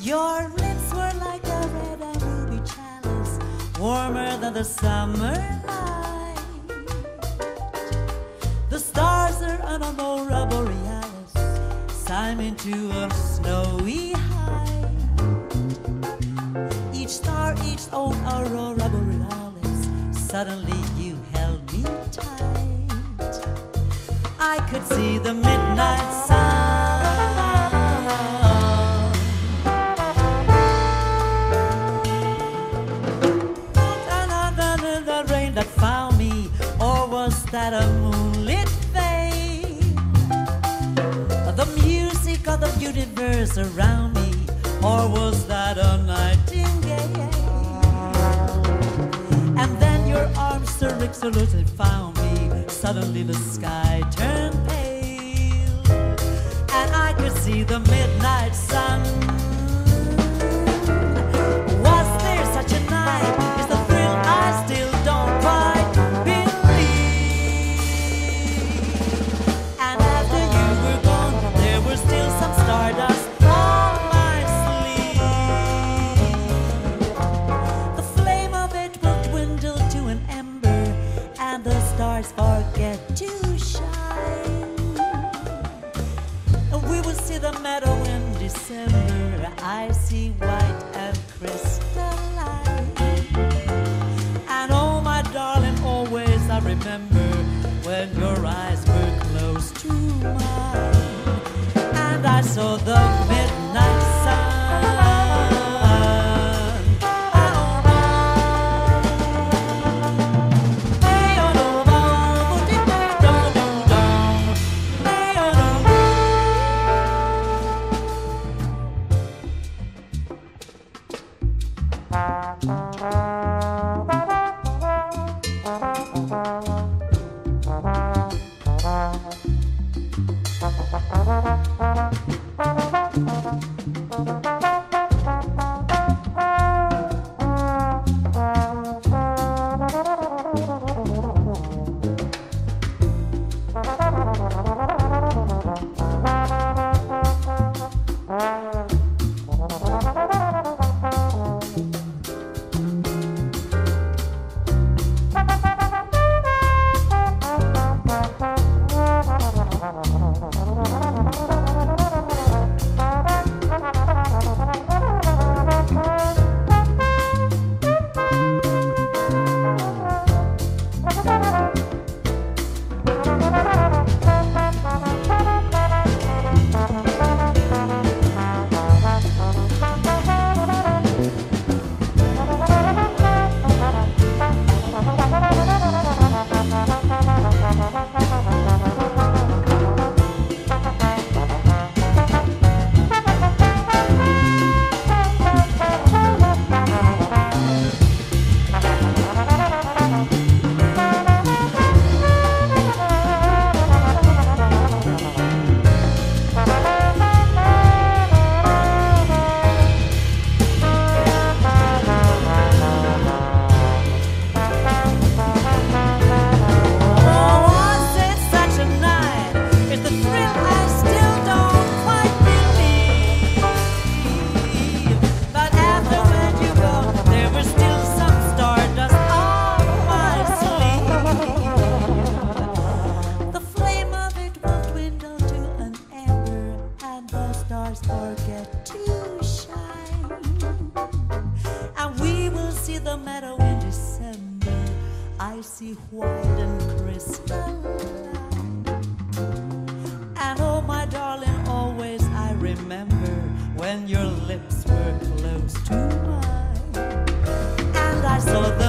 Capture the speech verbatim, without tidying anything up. Your lips were like a red and ruby chalice, warmer than the summer night. The stars are on an aurora borealis, climbing to a snowy high. Each star, each own aurora borealis, suddenly you held me tight. I could see the midnight sun. That found me, or was that a moonlit veil? The music of the universe around me, or was that a nightingale? And then your arms so resolutely found me, suddenly the sky turned pale, and I could see the midnight sun. Was there such a night? Is the thrill I still don't quite when your lips were close to mine, and I saw the